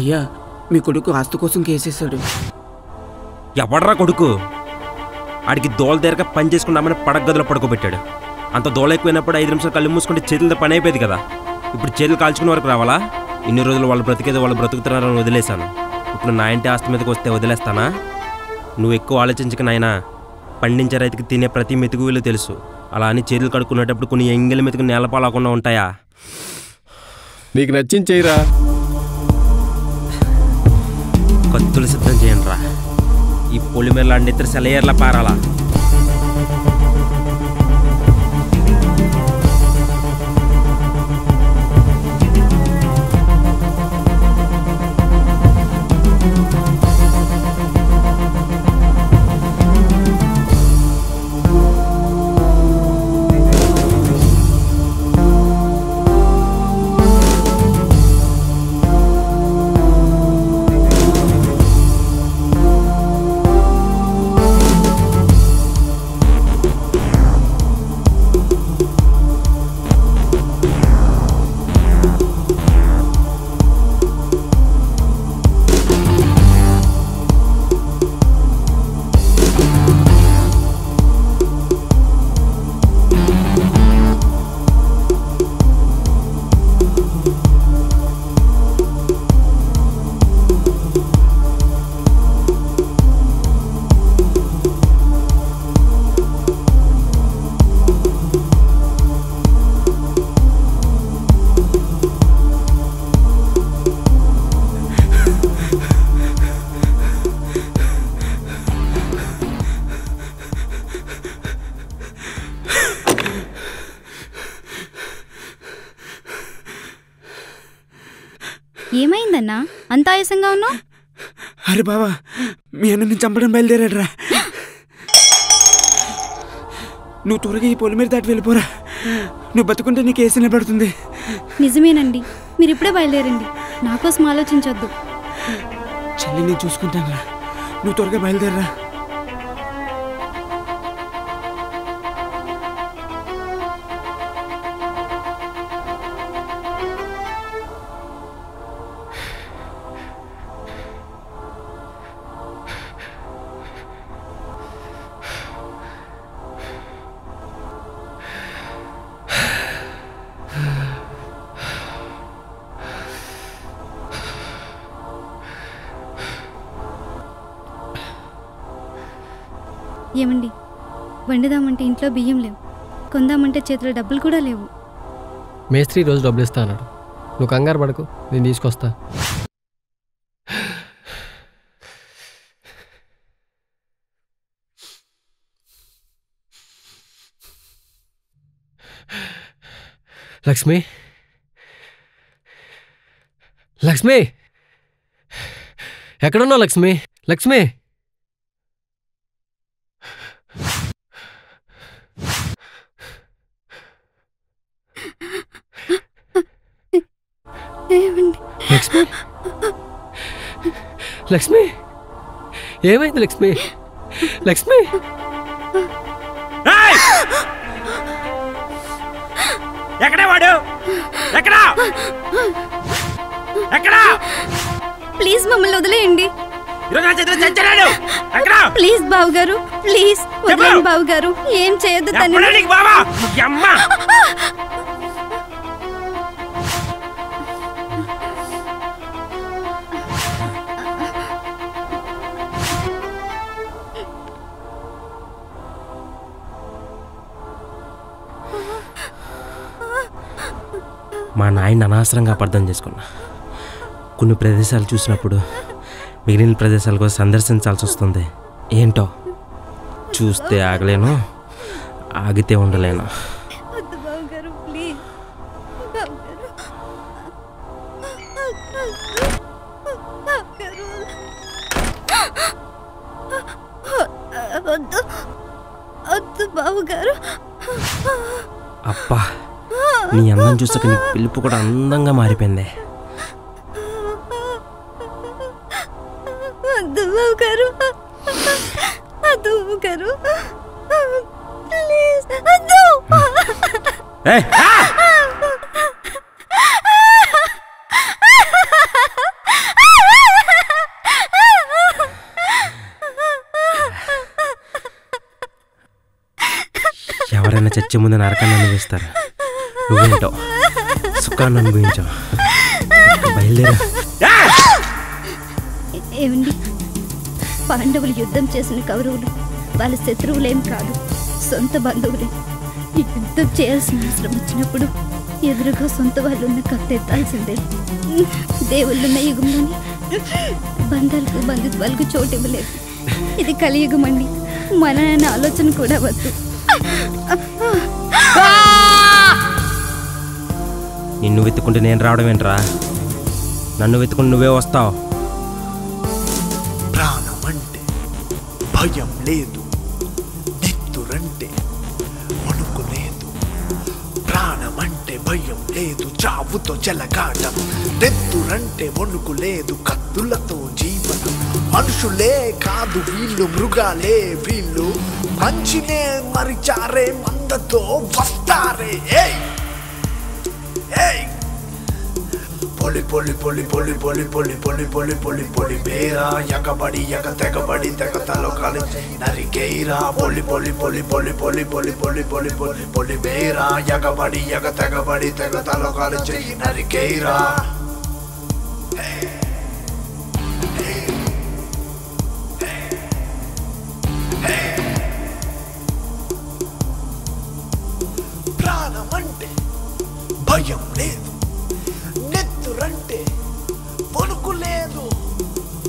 అయ్యా మీ కొడుకు ఆస్తు కోసం కేసేసాడు. ఎవడరా కొడుకు? ఆడికి దోల దగ్గర పని చేసుకున్నామని పడక గదిలో పడుకోబెట్టాడు. అంత దోల ఎక్కువైనప్పుడు 5 నిమిషాలు కళ్ళు మూసుకుంటే చేతులతో పని అయిపోయింది కదా. ఇప్పుడు చేతులు కాల్చుకునే వరకు రావాలా? ఇన్ని రోజులు వాళ్ళు బ్రతికేదో వాళ్ళు బ్రతుకుతున్నారని వదిలేశాను. ఇప్పుడు నా ఇంటి ఆస్తి మీదకి వస్తే వదిలేస్తానా? నువ్వు ఎక్కువ ఆలోచించక నాయనా. పండించే రైతుకి తినే ప్రతి మెతుకు వీళ్ళు తెలుసు. అలా అని చేతులు కడుక్కునేటప్పుడు కొన్ని ఎంగిల మెతుకు నేలపాలకుండా ఉంటాయా? నీకు నచ్చింది చేయరా. కత్తులు సిద్ధం చేయండి రా. ఈ పొలిమేరలా నిద్ర సెలయర్లా పారాలా. ఏమైందన్నా అంత ఆయాసంగా ఉన్నావు? అరే బాబా మీ అన్నని చంపడం బయలుదేరాడరా. నువ్వు త్వరగా ఈ పొలిమేర దాటి వెళ్ళిపోరా. నువ్వు బతుకుంటే నీకు ఏసీ నిలబడుతుంది. నిజమేనండి, మీరు ఇప్పుడే బయలుదేరండి. నా కోసం ఆలోచించొద్దు. చెల్లి నేను చూసుకుంటాను రా. నువ్వు త్వరగా బయలుదేరరా. ఏమండి, వండుదామంటే ఇంట్లో బియ్యం లేవు, కొందామంటే చేతిలో డబ్బులు కూడా లేవు. మేస్త్రీ రోజు డబ్బులు ఇస్తా అన్నాడు. నువ్వు కంగారు పడకు, నేను తీసుకొస్తా. లక్ష్మి, లక్ష్మి ఎక్కడున్నావు? లక్ష్మి, లక్ష్మి లక్ష్మి, లక్ష్మి ఏమైంది? లక్ష్మి, లక్ష్మి ఎక్కడా వాడు? ఎక్కడా? ఎక్కడా? ప్లీజ్ మమ్మల్ని వదిలేయండి. ప్లీజ్ బాబు గారు, ప్లీజ్ వదిలేండి బాబు గారు. ఏం చేయొద్దు తనని. మా నాయన అనవసరంగా అర్థం చేసుకున్నా. కొన్ని ప్రదేశాలు చూసినప్పుడు మిగిలిన ప్రదేశాలకు సందర్శించాల్సి వస్తుంది. ఏంటో చూస్తే ఆగలేను, ఆగితే ఉండలేను. అప్పా, నీ అందం చూసాక నీ పిలుపు కూడా అందంగా మారిపోయింది. చచ్చి ముందు నరకాన్ని అనుభవిస్తారు. నువ్వేంటో సుఖాన్ని అనుభవించావు. బయలుదేరా. ఏమండి, పాండవులు యుద్ధం చేసిన కౌరవులు వాళ్ళ శత్రువులేం కాదు, సొంత బంధువులే. యుద్ధం చేయాల్సిన అవసరం వచ్చినప్పుడు ఎదురుగా సొంత వాళ్ళు ఉన్న కత్తి ఎత్తాల్సిందే. దేవుళ్ళున్న యుగంలోని బంధాలకు బంధుత్వాలకు చోటు ఇవ్వలేదు. ఇది కలియుగం అండి, మన ఆయన ఆలోచన కూడా వద్దు. నిన్ను వెతుకుంటే నేను రావడం ఏంట్రా, నన్ను వెతుకుంటే నువ్వే వస్తావు. ప్రాణం అంటే భయం లేదు, దిత్తురంటే వణుకు లేదు. ప్రాణం అంటే భయం లేదు, చావుతో చెలగాటం. దిత్తురంటే వణుకు లేదు, కత్తులతో జీవనం. మనుషులే కాదు వీళ్ళు, మృగాలే వీళ్ళు. మంచినే మరిచారే, మందతో వస్తారే. పొలి పొలి పొలి పొలి పొలి పొలి పొలి పొలి పొలి పొలిమేరా, ఎగబడి ఎగ తెగబడి తెగ తలో కాలి నరికేరా. పొలి పొలి పొలి పొలి పొలి పొలి పొలి పొలి పొలి పొలిమేరా, ఎగబడి ఎగ తెగబడి తెగ తలో కాలి నరికేరా. ప్రాణమంటే భయం లేదు, నెత్తురంటే పొలుకు లేదు.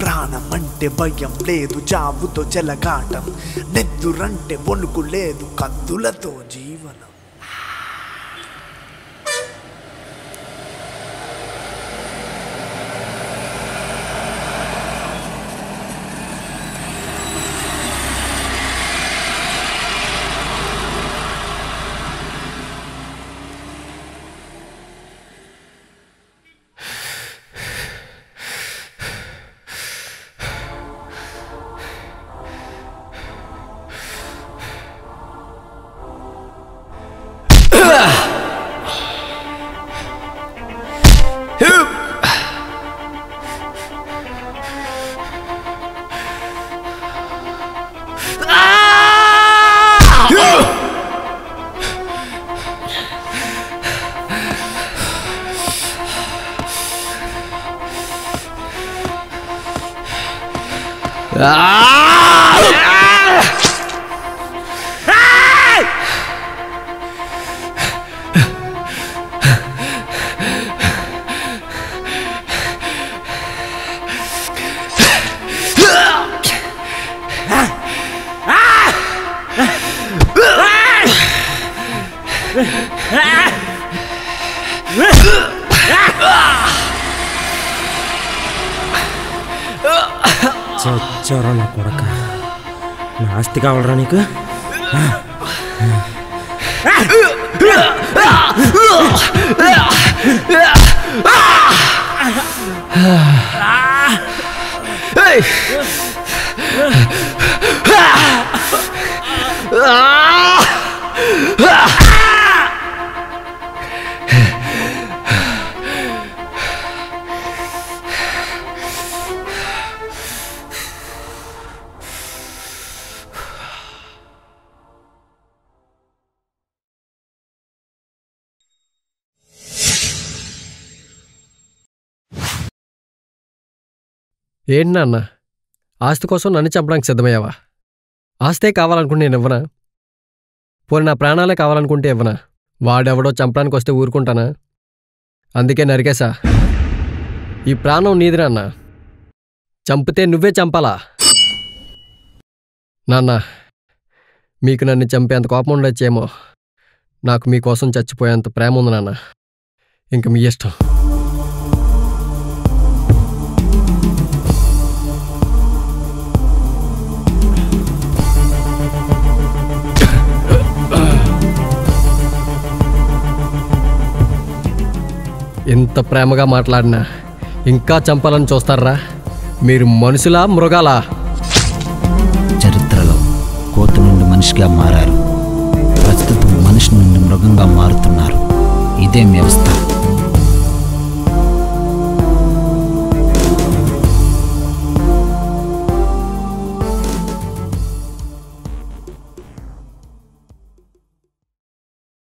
ప్రాణం అంటే భయం లేదు, చావుతో చెలగాటం. నెత్తురంటే పొలుకు లేదు, కత్తులతో జీవనం. చచ్చారా నా కొడక, నాస్తి కావాలరా నీకు? ఏంటి నాన్న, ఆస్తి కోసం నన్ను చంపడానికి సిద్ధమయ్యావా? ఆస్తే కావాలనుకుంటే నేను ఇవ్వనా? పోనీ నా ప్రాణాలే కావాలనుకుంటే ఇవ్వనా? వాడెవడో చంపడానికి వస్తే ఊరుకుంటానా? అందుకే నరికేశా. ఈ ప్రాణం నీది నాన్న, చంపితే నువ్వే చంపాలా? నాన్న, మీకు నన్ను చంపేంత కోపం ఉండొచ్చేమో, నాకు మీకోసం చచ్చిపోయేంత ప్రేమ ఉంది నాన్న. ఇంక మీ ఇష్టం. ఎంత ప్రేమగా మాట్లాడినా ఇంకా చంపాలని చూస్తారా? మీరు మనుషులా మృగాలా? చరిత్రలో కోతి నుండి మనిషిగా మారారు, ప్రస్తుతం మనిషి నుండి మృగంగా మారుతున్నారు. ఇదే వ్యవస్థ.